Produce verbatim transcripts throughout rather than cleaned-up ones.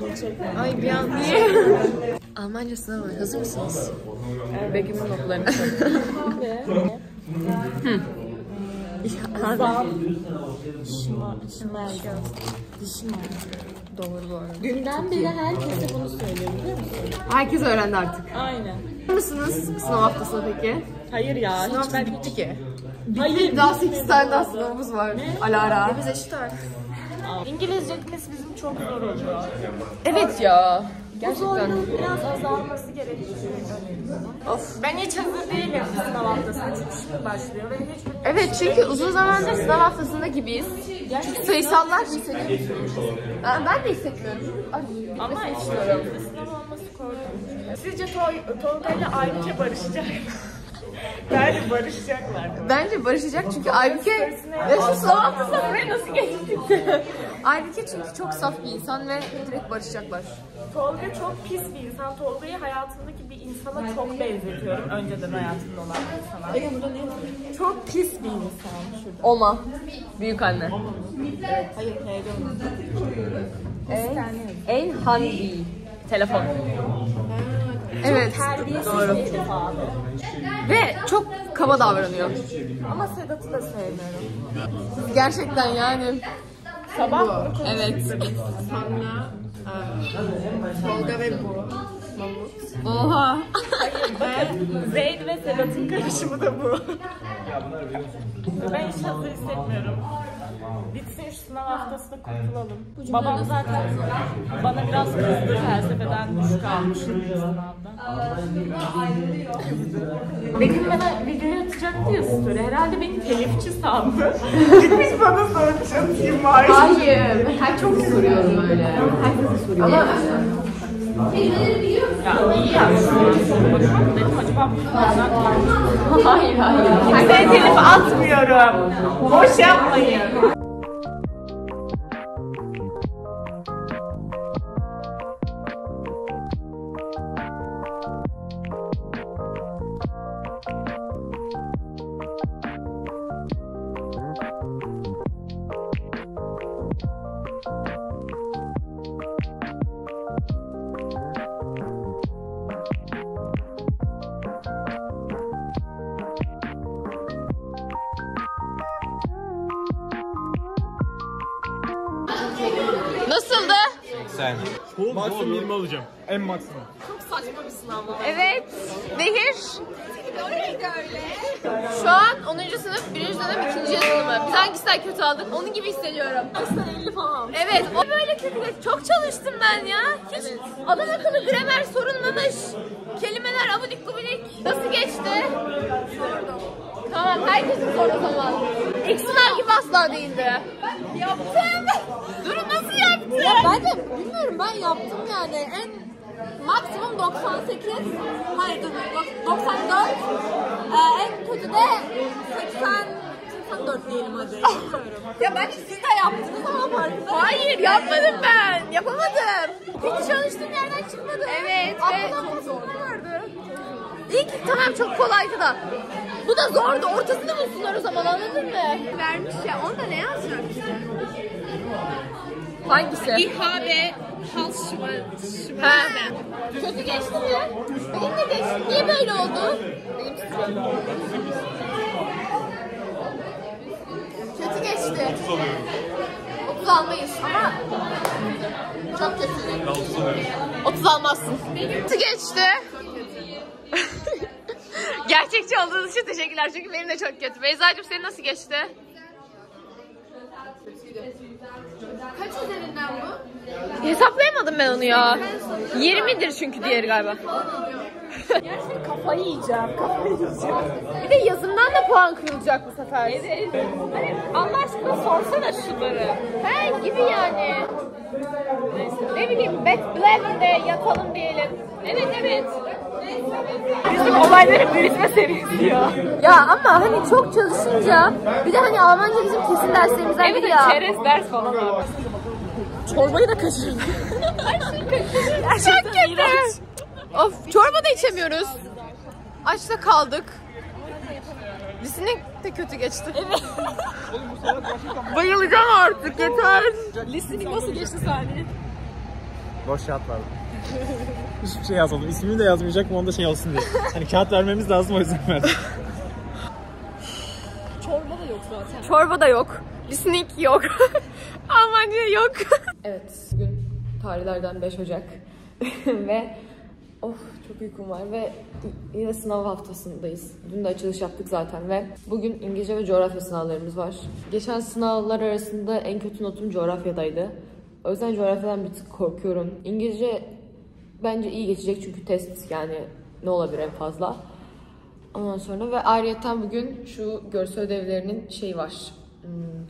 Gerçekten. Ay bir an niye? Almanca sınavı hazır mısınız? Evet. Begüm'ün okullarına çalışıyorum. Doğru bu arada. Günden beri herkese bunu söylüyor biliyor musun? Herkes öğrendi artık. Aynen. Hazır mısınız sınav haftasına peki? Hayır ya. Sınav hiç ben... bitti ki. Bitti. Hayır, daha sekiz tane daha sınavımız var. Alara. Biz eşit artık. İngilizce gitmesi bizim çok zor oluyor. Evet ya. Gerçekten. Bu biraz azalması gerekiyor. Of. Ben hiç hazır değilim sınav haftasına. Çünkü şimdi başlıyor. Evet, çünkü uzun zamandır sınav haftasında gibiyiz. Çünkü sayısallar hissediyorum. Ben de hissetmiyorum. Ama işte sınav olması korkunç. Sizce Tolga ile Aybüke barışacak mı? Bence barışacaklar. Bence barışacak çünkü Aybüke şu sınav haftasına buraya nasıl geçti? Aybüke çünkü çok saf bir insan ve direkt barışacaklar. Tolga çok pis bir insan. Tolga'yı hayatındaki bir insana çok benzetiyorum. Önceden hayatında olan bir insana. Çok pis bir insan. Şurada. Oma. Büyük anne. Hayır, heyecanlı. En hangi telefon. Evet, doğru. Ve çok kaba davranıyor. Ama Sedat'ı da sevmiyorum. Gerçekten yani. Sabah mı? Evet. Sanla, Tolga ve bu. Oha. Zeyd ve Sedat'ın karışımı da bu. Ben hiç hazır hissetmiyorum. Bitsin şu sınav haftasında kurtulalım. Babam zaten bana biraz kızdı, felsefeden düşük almış sınavdan. Begüm bana videoyu atacak diye story. Herhalde beni telifçi sandı. Gitmiş bana soru çatayım var. Hayır, ben çok soruyorum öyle. Herkese soruyorum. Ama kelimeleri biliyor musun? Ya iyi ya. Dedim acaba bu kadar korkunç. Hayır hayır. Kimseye telif atmıyorum. Boş yapmayın. Nasıldı? seksen. Maksimum yirmi alacağım. En maksimum. Çok saçma bir sınav var. Evet. Nehir. Öyleydi öyle. Şu an onuncu sınıf, birinci dönem, ikinci yazılımı. Biz hangisinden kötü aldık? Onun gibi hissediyorum. Aslında elli falan. Evet. O böyle kötü. Çok çalıştım ben ya. Hiç evet. Adam akıllı gramer sorulmamış. Kelimeler abudik gubidik. Nasıl geçti? Sordum. Tamam. Herkesin sordu tamam. İlk sınav gibi asla değildi. Ben yaptım. Durun nasıl yaptım? Ya ben de bilmiyorum, ben yaptım yani en maksimum doksan sekiz, hayır doksan dört, ee, en kötü de seksen dört diyelim hadi. Ya ben siz de yaptınız ama farkında. Hayır yapmadım ben, yapamadım. Hiç çalıştığım yerden çıkmadı. Evet. Aklımda evet. Sorunlar vardı. İlk tamam çok kolaydı da. Bu da zordu, ortasını bulsunlar o zaman anladın mı? Vermiş ya, onda ne yazacak bize? Hangisi? İHB Halşman. Ha. Kötü geçti mi? Benim de geçti. Niye böyle oldu? Kötü geçti. otuz almayız ama çok kötü. otuz almazsın. Kötü geçti. Gerçekçi olduğunuz için teşekkürler çünkü benim de çok kötü. Beyzacığım senin nasıl geçti? Kaç üzerinden bu? Hesaplayamadım ben onu ya. yirmidir çünkü diğeri galiba. Gerçekten kafayı yiyeceğim, kafayı yiyeceğim. Bir de yazımdan da puan kırılacak bu sefer. Evet. Hani Allah aşkına sorsana şunları. Ben gibi yani. Ne bileyim, Beth Blavin'de yatalım diyelim. Evet evet. Bizim olayların büyütme serisi ya. Ya ama hani çok çalışınca, bir de hani Almanca bizim kesin derslerimizden evet, biri ya. Evet çerez ders falan var. Çorbayı da kaçırdım. Her şeyi kaçırdım. Çok kötü. Of çorba da içemiyoruz. Açta kaldık. Listening de kötü geçti. Evet. Bayılacağım artık yeter. Listening nasıl geçti saniye? Boş kağıt vardı. Hiçbir şey yazmadım. İsmini de yazmayacak mı, onda şey olsun diye. Hani kağıt vermemiz lazım, o yüzden verdim. Çorba da yok zaten. Çorba da yok. Bir sneak yok. Almanca yok. Evet, bugün tarihlerden beş Ocak. Ve of, çok uykum var ve yine sınav haftasındayız. Dün de açılış yaptık zaten ve bugün İngilizce ve coğrafya sınavlarımız var. Geçen sınavlar arasında en kötü notum coğrafyadaydı. O yüzden coğrafyadan bir tık korkuyorum. İngilizce bence iyi geçecek çünkü test, yani ne olabilir en fazla. Ondan sonra ve ayrıyeten bugün şu görsel ödevlerinin şeyi var,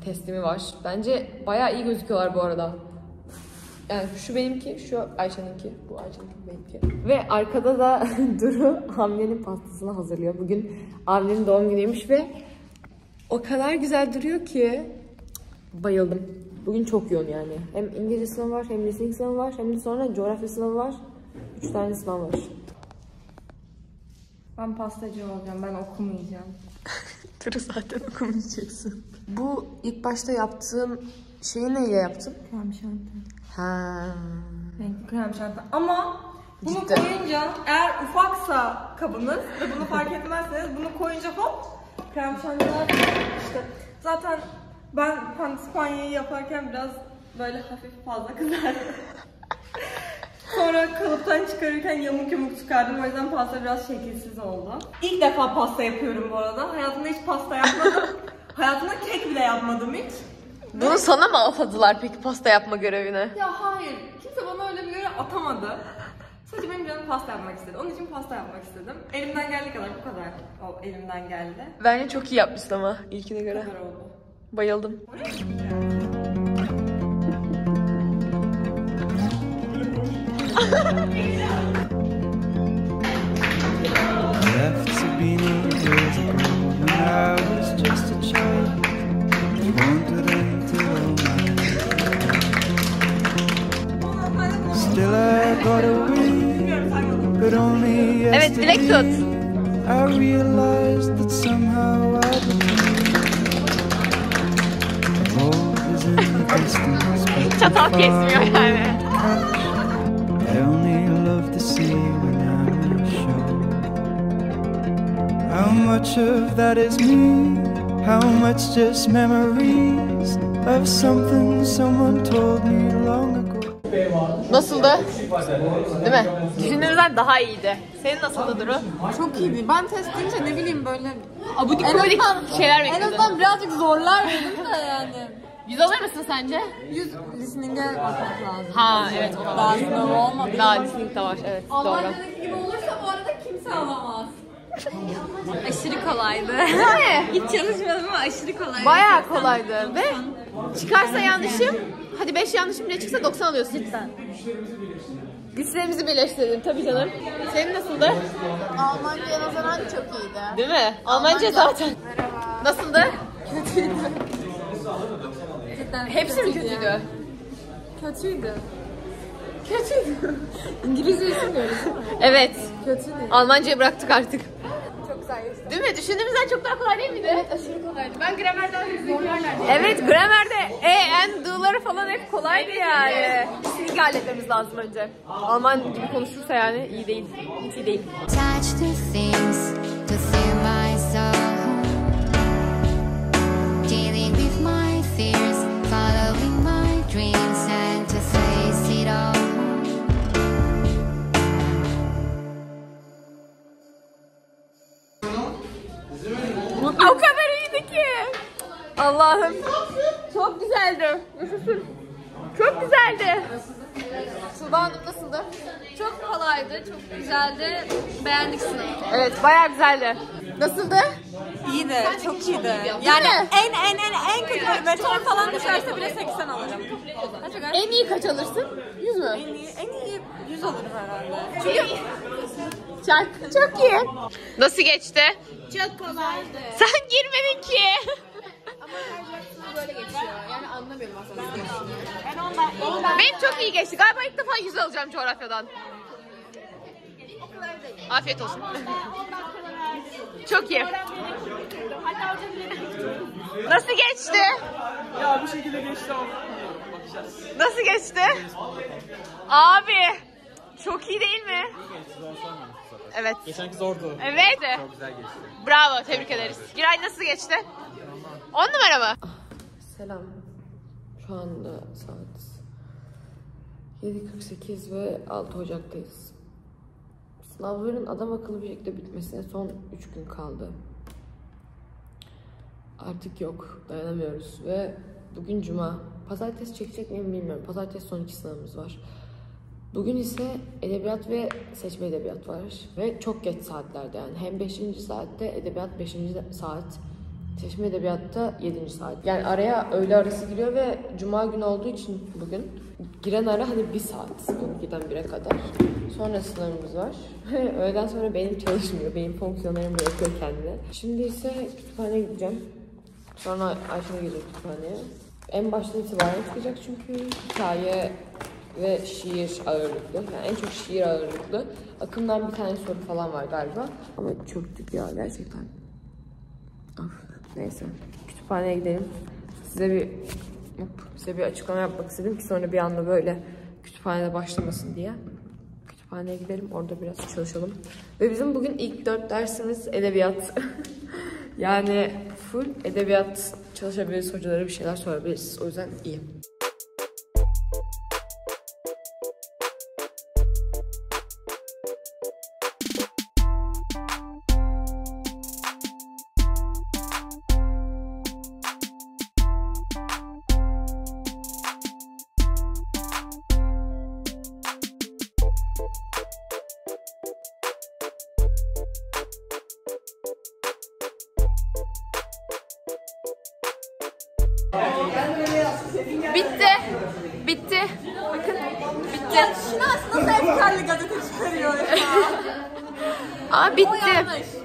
teslimi var. Bence bayağı iyi gözüküyorlar bu arada. Yani şu benimki, şu Ayşe'ninki, bu Ayşe'ninki, benimki. Ve arkada da Duru Hamile'nin pastasını hazırlıyor. Bugün Hamile'nin doğum günüymüş ve o kadar güzel duruyor ki bayıldım. Bugün çok yoğun yani. Hem İngilizce sınavı var, hem listening sınavı var, hem de sonra coğrafya sınavı var. Üç tane sınav var. Ben pastacı olacağım, ben okumayacağım. Duru zaten okumayacaksın. Bu ilk başta yaptığım şeyi neyle yaptım? Krem şanti. Ha. Renkli krem şanti. Ama bunu cidden koyunca, eğer ufaksa kabınız ve bunu fark etmezseniz, bunu koyunca hop krem şantiler işte. Zaten ben pandispanyayı yaparken biraz böyle hafif fazla kızardım. Sonra kalıptan çıkarırken yamuk yamuk çıkardım. O yüzden pasta biraz şekilsiz oldu. İlk defa pasta yapıyorum bu arada. Hayatımda hiç pasta yapmadım. Hayatımda kek bile yapmadım hiç. Bunu ve sana mı atadılar peki pasta yapma görevine? Ya hayır. Kimse bana öyle bir görev atamadı. Sadece benim canım pasta yapmak istedi. Onun için pasta yapmak istedim. Elimden geldiği kadar, bu kadar o elimden geldi. Bence çok iyi yapmışsın ama ilkine göre. Bu kadar oldu. Bayıldım. Evet, dilek tut. Çatal kesmiyor yani. How much of that is me? How much just memories of something someone told me long ago? Nasıldı? Değil mi? Düşündüğümüzden daha iyiydi. Senin nasıldı Duru? Çok iyiydi. Ben test edince ne bileyim böyle abudik abudik şeyler bekledim. En azından birazcık zorlar dedim de yani. Yüz alır mısın sence? Yüz listening'e bakmak lazım. Ha evet, o da var. Daha sınav olmadı. Daha listening de var, evet doğru. Almanya'daki gibi olursa bu arada kimse alamaz. Aşırı kolaydı. Hiç çalışmadım ama aşırı kolaydı. Bayağı kolaydı ve çıkarsa yanlışım, hadi beş yanlışım bile çıksa doksan alıyorsun. Cidden. Güçlerimizi birleştirelim tabii canım. Senin nasıldı? Almanca'ya nazaran çok iyiydi. Değil mi? Almanca zaten. Merhaba. Nasıldı? Kötüydü. Cidden. Hepsi mi kötüydü? Kötüydü. Kötüydü. İngilizceyi bilmiyoruz. Evet. Kötüydü. Almanca'yı bıraktık artık. Değil mi? Düşündüğümüzden çok daha kolay değil miydi? Evet, aşırı kolaydı. Ben gramerden zorlarlardı. Evet, gramerde e, en, do'ları falan hep kolaydı yani. Listening halletmemiz lazım önce. Alman gibi konuşursa yani iyi değil. Hiç iyi değil. O kadar iyiydi ki. Allah'ım. Çok güzeldi. Çok güzeldi. Suba Hanım nasıldı? Çok kolaydı, çok güzeldi. Beğendik sınavı. Evet, bayağı güzeldi. Nasıldı? İyiydi, çok, çok iyiydi. Yani, yani en en en en kötü meteor falan düşerse bile seksen alırım. En iyi kaç alırsın? yüz mü? En iyi, en iyi yüz alırım herhalde. Çünkü çok, çok iyi. Nasıl geçti? Çok kolaydı. Sen girmedin ki. Ama her böyle geçiyor. Yani anlamıyorum aslında. Ben ondan, ondan benim çok iyi geçti. Galiba ilk defa yüz alacağım coğrafyadan. Afiyet olsun. Çok iyi. Nasıl geçti? Ya bir şekilde geçti ama. Nasıl geçti? Abi çok iyi değil mi? Evet. Geçenki zordu. Evet. Çok güzel geçti. Bravo, tebrik ederiz. Giray nasıl geçti? on numara mı? Selam. Şu anda saat yedi kırk sekiz ve altı Ocak'tayız. Sınavların adam akıllı bir şekilde bitmesine son üç gün kaldı. Artık yok, dayanamıyoruz ve bugün cuma. Pazartesi çekecek miyim bilmiyorum. Pazartesi son iki sınavımız var. Bugün ise edebiyat ve seçme edebiyat var. Ve çok geç saatlerde yani. Hem beşinci saatte edebiyat beşinci saat. Seçme edebiyatta yedinci saat. Yani araya öğle arası giriyor ve cuma günü olduğu için bugün. Giren ara hani bir saat. on ikiden bire kadar. Sonra sınavımız var. Öğleden sonra benim çalışmıyor. Benim fonksiyonlarım bırakıyor kendine. Şimdi ise kütüphaneye gideceğim. Sonra Ayşe'ye gidecek kütüphaneye. En baştan itibaren çıkacak çünkü hikaye ve şiir ağırlıklı. Yani en çok şiir ağırlıklı. Akımdan bir tane soru falan var galiba. Ama çöktük ya gerçekten. Of. Neyse, kütüphaneye gidelim. Size bir size bir açıklama yapmak istedim ki sonra bir anda böyle kütüphanede başlamasın diye. Kütüphaneye gidelim, orada biraz çalışalım. Ve bizim bugün ilk dört dersimiz edebiyat. Yani full edebiyat çalışabiliriz, hocalara bir şeyler sorabiliriz. O yüzden iyi. Bitti. Bitti. Bakın. Bitti. Ya Şinas nasıl efkarlı gazete çıkarıyor ya? Aa bitti. Evet.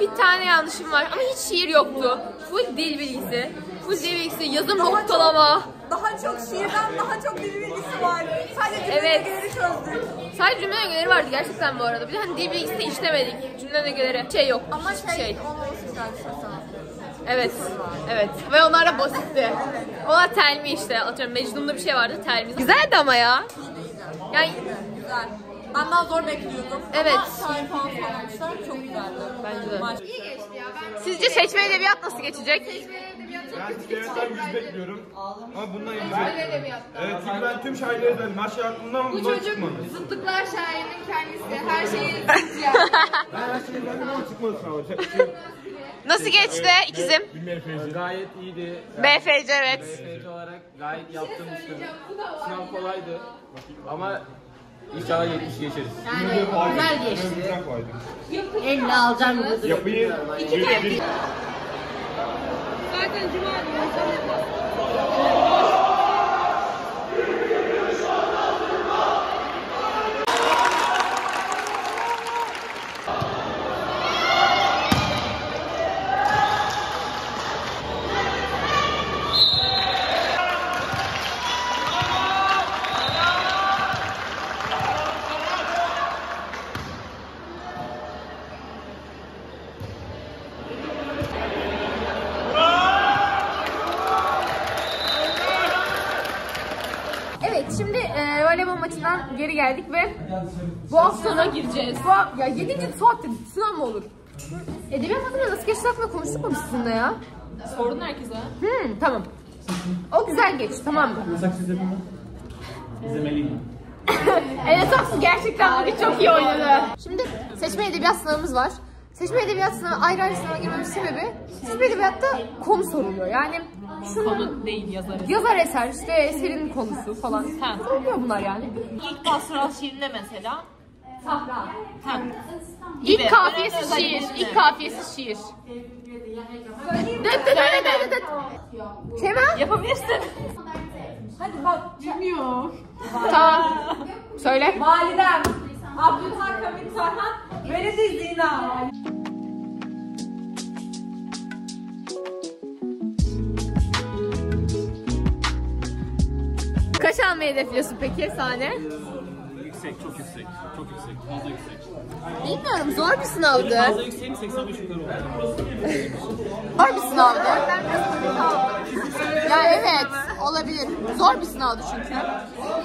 Bir tane yanlışım var ama hiç şiir yoktu. Full dil bilgisi. Full dil bilgisi. Yazım noktalama. Daha çok şiirden daha çok dil bilgisi var. Sadece cümle evet. ögeleri çözdük. Sadece cümle ögeleri vardı gerçekten bu arada. Bir de hani dil bilgisi de işlemedik. Cümle ögeleri. Şey yok. Ama şey, şey. olsun gerçekten. Evet, evet. Ve onlar da basitti. Onlar telmi işte. Atıyorum Mecnun'da bir şey vardı, telmi. Güzeldi ama ya. Yani güzel. Benden zor bekliyordum. Evet. Ama şahin falan sormuşlar. Çok güzeldi. Bence de. İyi geçti ya. Sizce seçme edebiyat nasıl geçecek? Seçme edebiyat çok kötü geçecek. Ben seçme edebiyat bekliyorum. Ama bundan iyi. Seçme edebiyattan. Evet, çünkü ben tüm şairleri döndüm. Her şey aklımdan bu çocuk zıtlıklar şairinin kendisi. Her şeyi zıtlıklar. Ben her şeyi döndüm ama çıkmadı sana. Nasıl geçti ikizim? Gayet iyiydi. B F C evet. B F C olarak gayet yaptığım işlemi. Sınav kolaydı. Ama inşallah yetmiş geçeriz. Yani güzel geçti. Elini alacağım mıdır? Yapıyı. Zaten cuma geri geldik ve bu hafta gireceğiz. Bu, ya yedinci saatte sınav mı olur? Edebiyat hakkında nasıl geçti hakkında konuştuk mu biz sizinle ya? Sordun herkese. Hmm, tamam. O güzel geçti, tamam mı? Saksı izledin mi? İzlemeliyim. Evet, Saksı gerçekten bugün çok iyi oynadı. Şimdi seçme edebiyat sınavımız var. Seçme edebiyat sınavı ayrı ayrı sınava girmemiş sebebi seçme edebiyatta konu soruluyor. Yani şunun, konu değil yazar eser. Yazar eser işte eserin konusu falan. Soruluyor bunlar yani. İlk pastoral şiirinde mesela. Sahra. Ha. İlk gibi. Kafiyesi şiir. İlk kafiyesi şiir. Döt döt döt döt. Kemal. Yapabilirsin. Hadi bak bilmiyor. Tamam. Söyle. Validem. Abdülhak Hamit Tarhan. Veresiz Zina. Kaç almayı hedefliyorsun peki sahne? Yüksek, çok yüksek. Çok yüksek, fazla yüksek. Bilmiyorum, zor bir sınavdı. Benim fazla yükseğim seksen beş bin lira oldu. Zor bir sınavdı. Ben biraz komik aldım. Ya evet. Olabilir. Zor bir sınavdı çünkü.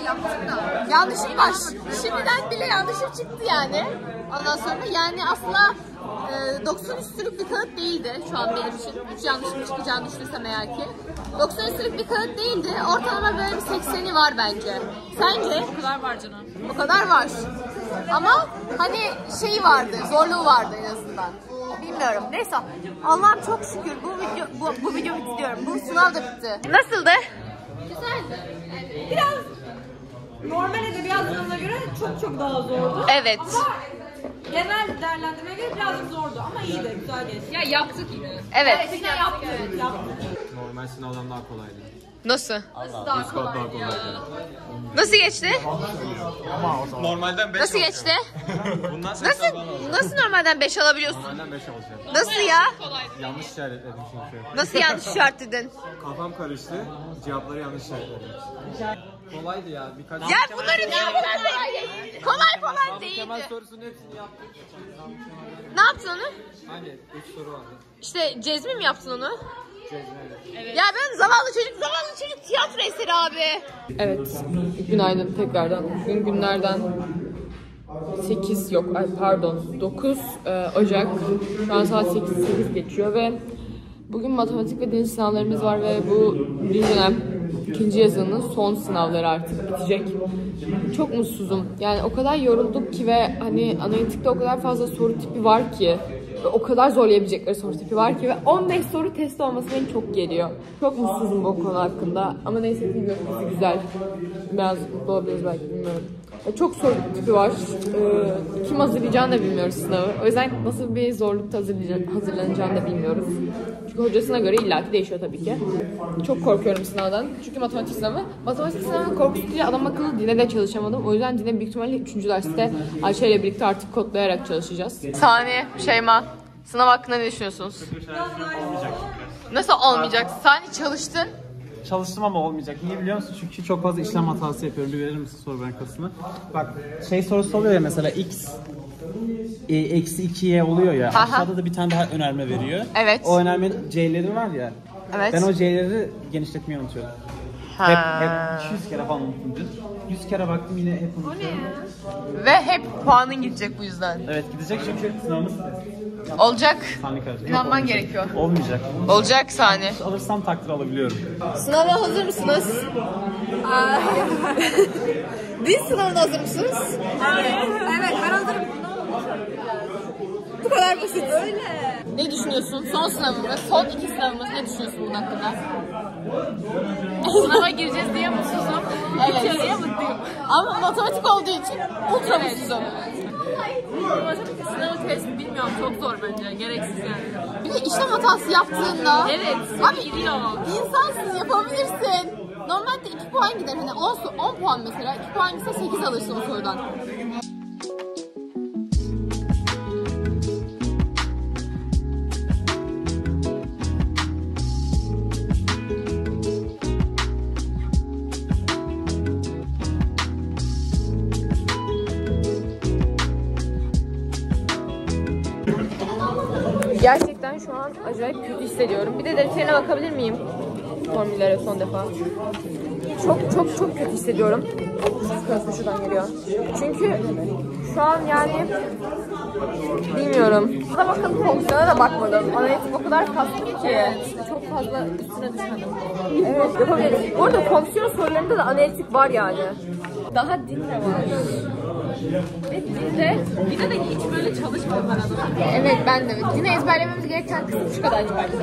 Yaptım da. Yanlışım var. Şimdiden bile yanlışım çıktı yani. Ondan sonra yani asla e, doksan üstünlük bir kağıt değildi şu an benim için. Hiç yanlışım çıkacağını düşünsem eğer ki. doksan üstünlük bir kağıt değildi. Ortalama böyle bir sekseni var bence. Sence? O kadar var canım. O kadar var. Ama hani şey vardı, zorluğu vardı en azından. Bilmiyorum. Neyse. Allah'ım çok şükür bu video bu, bu video bitti diyorum. Bu sınav da bitti. Nasıldı? Güzeldi. Biraz normal edebiyat sınavına göre çok çok daha zordu. Evet. Ama genel değerlendirmeye göre birazcık zordu ama iyiydi, güzel geçti. Ya yaptık yine. Evet. Evet, yine yaptık. Evet, yaptık. Normal sınavdan daha kolaydı. Nasıl? Nasıl daha kolay ya? Nasıl geçti? Normalden beş. Nasıl geçti? Nasıl nasıl normalden beş alabiliyorsun? Normalden beş alacağım. Nasıl ya? Yanlış işaretledim çünkü. Nasıl yanlış işaretledin? Kafam karıştı. Cevapları yanlış işaretledim. Kolaydı ya. Birkaç ya bunların cevapları kolay. Kolay falan değildi. Kemal sorusunun hepsini yaptık. Ne yaptın onu? Hani üç soru vardı. İşte cezmi mi yaptın onu? Evet. Ya ben zavallı çocuk, zavallı çocuk tiyatro eseri abi. Evet, günaydın tekrardan. Bugün günlerden sekiz yok, ay pardon dokuz Ocak. Şu an saat sekiz geçiyor ve bugün matematik ve deniz sınavlarımız var ve bu bir dönem ikinci yazının son sınavları artık bitecek. Çok mutsuzum. Yani o kadar yorulduk ki ve hani analitikte o kadar fazla soru tipi var ki. O kadar zorlayabilecekleri soru tipi var ki ve on beş soru test olması beni çok geliyor. Çok mutsuzum bu konu hakkında ama neyse ki gökyüzü güzel. Biraz mutlu olabiliriz belki, bilmiyorum. Çok soru tipi var. Ee, kim hazırlayacağını da bilmiyoruz sınavı. O yüzden nasıl bir zorlukta hazırlanacağını da bilmiyoruz. Çünkü hocasına göre illaki değişiyor tabii ki. Çok korkuyorum sınavdan. Çünkü matematik sınavı. Matematik sınavının korkusu diye adam akıllı dine de çalışamadım. O yüzden dine büyük ihtimalle üçüncü derste Ayşe ile birlikte artık kodlayarak çalışacağız. Saniye, Şeyma. Sınav hakkında ne düşünüyorsunuz? Nasıl olmayacak? Saniye çalıştın. Çalıştım ama olmayacak. Niye biliyor musun? Çünkü çok fazla işlem hatası yapıyorum. Bir verir misin soru bankasını? Bak şey sorusu oluyor ya mesela x eksi iki y oluyor ya. Aha. Aşağıda da bir tane daha önerme veriyor. Evet. O önermenin c'leri var ya. Evet. Ben o c'leri genişletmeyi unutuyorum. Hep, hep yüz kere falan unuttum. yüz kere baktım yine hep unutuyorum. Ve hep puanın gidecek bu yüzden. Evet gidecek çünkü sınavımız olacak. İnanman Yok, gerekiyor. Olmayacak. Olacak sahne. Alırsam takdir alabiliyorum. Sınava hazır mısınız? Dil sınavına hazır mısınız? Evet. Evet ben hazırım. Bu kadar basit. Öyle. Ne düşünüyorsun? Son sınavımız, son iki sınavımız. Ne düşünüyorsun bunun hakkında? Sınava gireceğiz diye mutsuzum. Evet. Diye mutluyum. Ama matematik olduğu için ultra mutsuzum. Matematik sınavı test bilmiyorum, çok zor bence, gereksiz yani. Bir de işlem hatası yaptığında evet, abi gidiyor. İnsansın, yapabilirsin. Normalde iki puan gider, hani on, on puan mesela, iki puan ise sekiz alırsın o sorudan. Gerçekten şu an acayip kötü hissediyorum. Bir de defterine bakabilir miyim? Formüllere son defa. Çok çok çok kötü hissediyorum. Kırmızı şuradan geliyor. Çünkü şu an yani bilmiyorum. Buna bakın, fonksiyona da bakmadım. Analitik o kadar kaslı ki çok fazla üstüne düşmedim. Evet yapabiliriz. Bu arada fonksiyon sorularında da analitik var yani. Daha dinle var. Ve dinde, dinde de hiç böyle çalışmadım ben. Evet ben de. Dine ezberlememiz gereken kısım şu kadar ezberledim.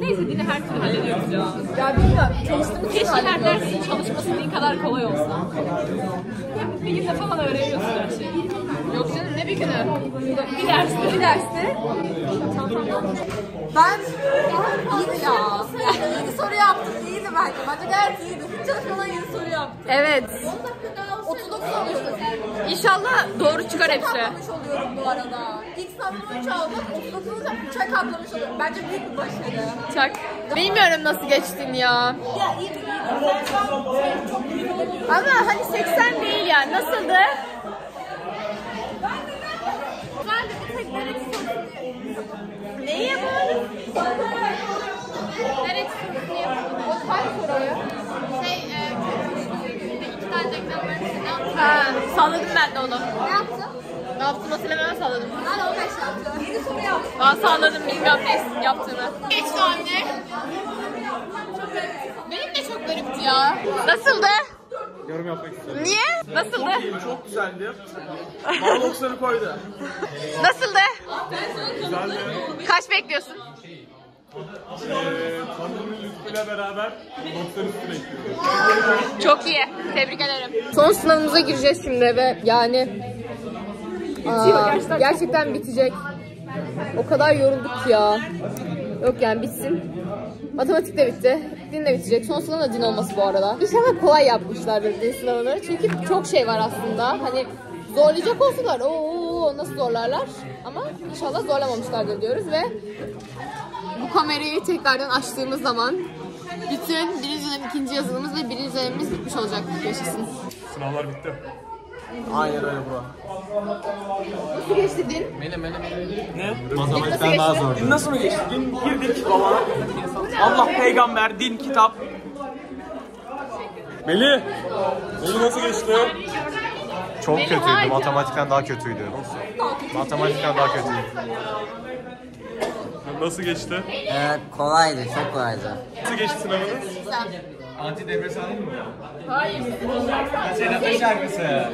Neyse dine her türlü hallediyoruz ya. Ya bilmiyorum. Çalıştığımız keşke her dersin çalışması din kadar kolay olsa. Ya bir günde falan öğreniyorsun her şeyi. Yok canım ne bir günü? Bir derste. Bir derste. Ben iyiydi ya. yedi soru yaptım. İyiydi bence. Bence gayet iyiydi. Hiç çalışmadan yedi soru yaptım. Evet. otuz dokuz olmuştu. İnşallah doğru çıkar hepsi. Uçak atlamış oluyorum bu arada. İlk sınavdan üç aldım. otuz dokuzda uçak atlamış oluyorum. Bence büyük bir başarı. Uçak. Bilmiyorum nasıl geçtin ya. Ya iyi bir çok büyük oluyor. Ama hani seksen değil yani. Nasıldı? Neye bu? Neresi sorusunu yapıyordun? O kaç soruyu? Şey, çocukluğunda iki tane reklam mühendisliği ne yaptın? Ha, salladım ben de onu. Ne yaptın? Ne yaptım? Nasıl hemen salladım. Hala o kaç yaptı? Yeni soru yaptım. Ben salladım, bilmiyorum ne yaptığını. Geçti anne. Benim de çok garipti ya. Nasıldı? Yorum yapmak istedim. Niye? Nasıldı? Çok güzeldi. Marloksları koydu. Nasıldı? Güzeldi. Kaç bekliyorsun? Eee, tanrının lütfuyla beraber doksanın üstüne ekliyoruz. Çok iyi. Tebrik ederim. Son sınavımıza gireceğiz şimdi ve yani aa, gerçekten, gerçekten bitecek. O kadar yorulduk ya. Yok yani bitsin. Matematik de bitti. Din de bitecek. Son sınavın da din olması bu arada. İnşallah kolay yapmışlardır din sınavları. Çünkü çok şey var aslında. Hani zorlayacak olsalar ooo nasıl zorlarlar. Ama inşallah zorlamamışlardır diyoruz ve bu kamerayı tekrardan açtığımız zaman bütün birinci dönem, ikinci yazılımımız ve birinci dönemimiz bitmiş olacak. Yaşasın. Sınavlar bitti. Aynen öyle bura. Nasıl geçti din? Mene mene mene. Ne? Matematikten daha zor. Din nasıl mı geçti? Din girdik baba. Allah peygamber, din, kitap. Melih. Melih nasıl geçti? Çok Melih kötüydü. Harika. Matematikten daha kötüydü. Nasıl? Matematikten daha kötüydü. Nasıl geçti? Ee, kolaydı, çok kolaydı. Nasıl geçti sınavınız? Antidepresan mı? Hayır. Senin şarkısı.